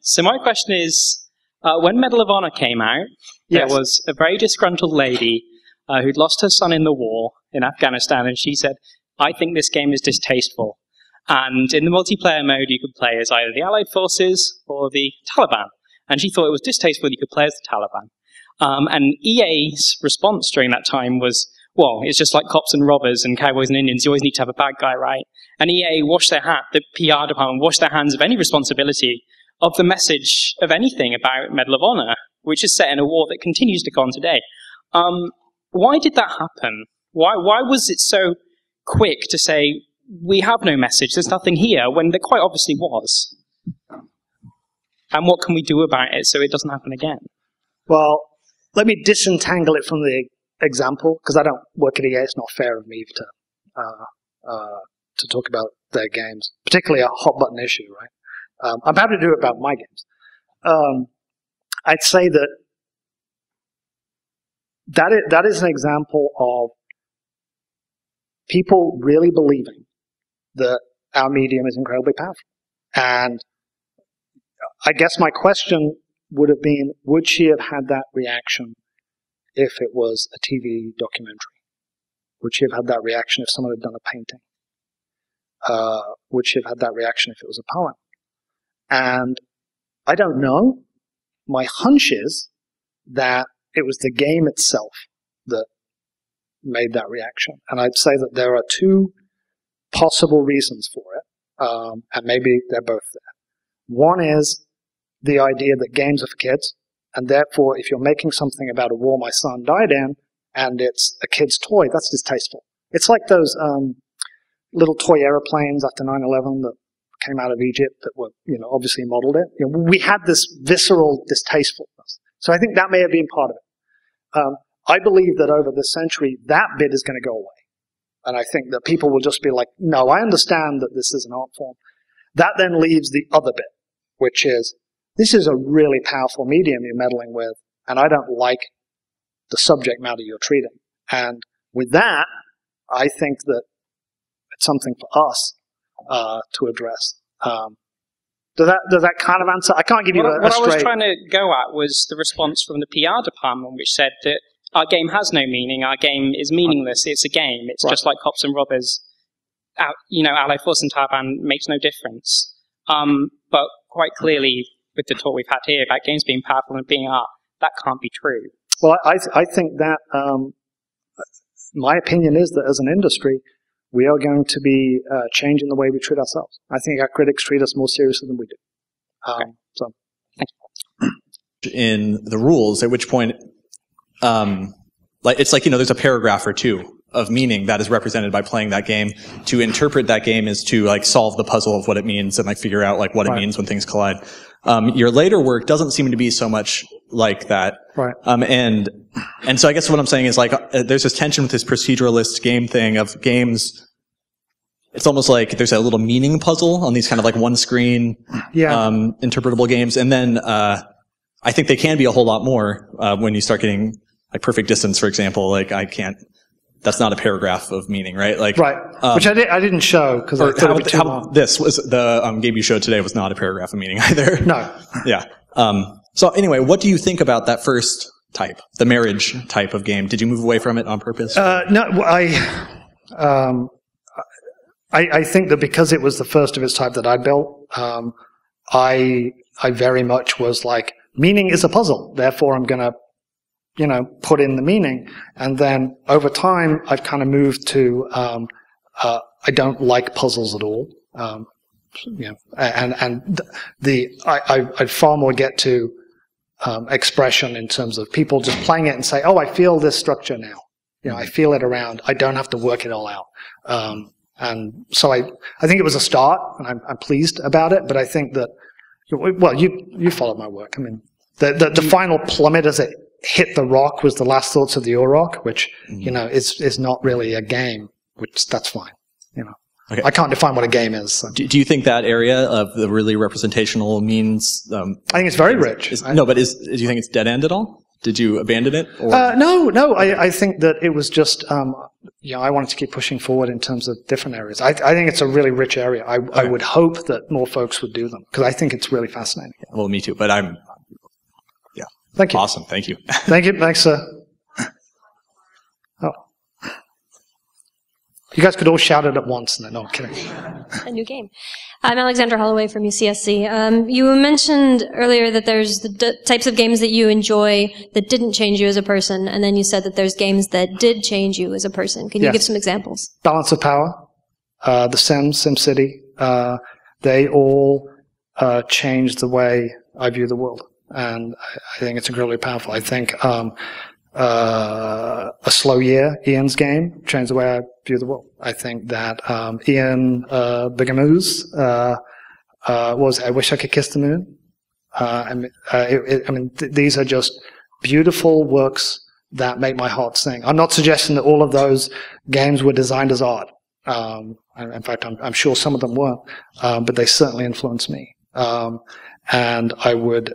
So my question is, when Medal of Honor came out, yes. There was a very disgruntled lady who'd lost her son in the war in Afghanistan, and she said, I think this game is distasteful. And in the multiplayer mode, you could play as either the Allied forces or the Taliban. And she thought it was distasteful you could play as the Taliban. And EA's response during that time was, well, it's just like cops and robbers and cowboys and Indians, you always need to have a bad guy, right? And EA washed their hat, the PR department washed their hands of any responsibility of the message of anything about Medal of Honor, which is set in a war that continues to go on today. Why did that happen? Why was it so quick to say, we have no message, there's nothing here, when there quite obviously was? And what can we do about it so it doesn't happen again? Well, let me disentangle it from the example, because I don't work at EA, it's not fair of me to talk about their games, particularly a hot-button issue, right? I'm happy to do it about my games. I'd say that is an example of people really believing that our medium is incredibly powerful. And I guess my question would have been, would she have had that reaction if it was a TV documentary? Would she have had that reaction if someone had done a painting? Would she have had that reaction if it was a poem? And I don't know. My hunch is that it was the game itself that made that reaction. And I'd say that there are two possible reasons for it, and maybe they're both there. One is the idea that games are for kids, and therefore if you're making something about a war my son died in, and it's a kid's toy, that's distasteful. It's like those little toy airplanes after 9/11 that came out of Egypt that were, you know, obviously modeled it. You know, we had this visceral distastefulness. So I think that may have been part of it. I believe that over the century, that bit is going to go away. And I think that people will just be like, no, I understand that this is an art form. That then leaves the other bit, which is, this is a really powerful medium you're meddling with, and I don't like the subject matter you're treating. And with that, I think that it's something for us to address. Does that kind of answer? I can't give you a straight... What I was trying to go at was the response from the PR department, which said that our game has no meaning, our game is meaningless, it's a game, it's right. Just like cops and robbers, you know, Allied Force and Taliban makes no difference. But quite clearly, with the talk we've had here about games being powerful and being art, that can't be true. Well, I think that, my opinion is that as an industry, we are going to be changing the way we treat ourselves. I think our critics treat us more seriously than we do. Okay. So, thank you. In the rules, at which point, it's like, you know, there's a paragraph or two of meaning that is represented by playing that game. To interpret that game is to like solve the puzzle of what it means and like figure out like what right. It means when things collide. Your later work doesn't seem to be so much like that. Right. And so I guess what I'm saying is like there's this tension with this proceduralist game thing of games. It's almost like there's a little meaning puzzle on these kind of like one screen interpretable games. And then I think they can be a whole lot more when you start getting like Perfect Distance, for example. Like I can't. That's not a paragraph of meaning, right? Like, right, which I didn't show because I thought it this was the game you showed today was not a paragraph of meaning either. No. Yeah. So anyway, what do you think about that first type, the marriage type of game? Did you move away from it on purpose? No, I think that because it was the first of its type that I built, I very much was like, meaning is a puzzle, therefore I'm going to, you know, put in the meaning. And then over time, I've kind of moved to, I don't like puzzles at all. You know, I far more get to, expression in terms of people just playing it and say, oh, I feel this structure now. You know, I feel it around. I don't have to work it all out. And so I think it was a start and I'm pleased about it, but I think that, well, you followed my work. I mean, the final plummet as it hit the rock was The Last Thoughts of the Auroch, which, you know, is not really a game, which that's fine, you know. Okay. I can't define what a game is. So. Do you think that area of the really representational means... I think it's very rich. Do you think it's dead-end at all? Did you abandon it? Or? No, I think that it was just... yeah, I wanted to keep pushing forward in terms of different areas. I think it's a really rich area. I would hope that more folks would do them, because I think it's really fascinating. Well, me too, but I'm, yeah. Thank you. Awesome, thank you. Thank you, thanks, sir. Oh. You guys could all shout it at once, no, I'm kidding. A new game. I'm Alexandra Holloway from UCSC. You mentioned earlier that there's the types of games that you enjoy that didn't change you as a person, and then you said that there's games that did change you as a person. Can you give some examples? Balance of Power, The Sims, SimCity, they all changed the way I view the world, and I think it's incredibly powerful. I think A Slow Year, Ian's Game, changed the way I view the world. I think that Ian Bigamoo's, was I Wish I Could Kiss the Moon. These are just beautiful works that make my heart sing. I'm not suggesting that all of those games were designed as art. In fact, I'm sure some of them weren't, but they certainly influenced me. And I would,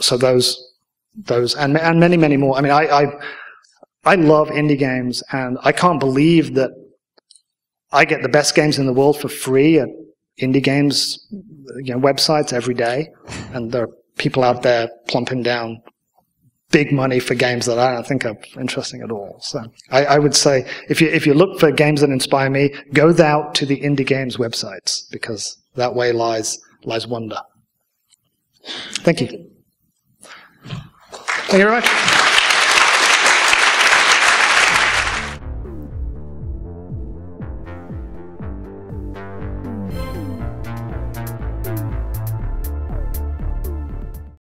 so those and many, many more. I mean, I love indie games, and I can't believe that I get the best games in the world for free at indie games websites every day, and there are people out there plumping down big money for games that I don't think are interesting at all. So I would say, if you look for games that inspire me, go out to the indie games websites, because that way lies wonder. Thank you. Thank you very much.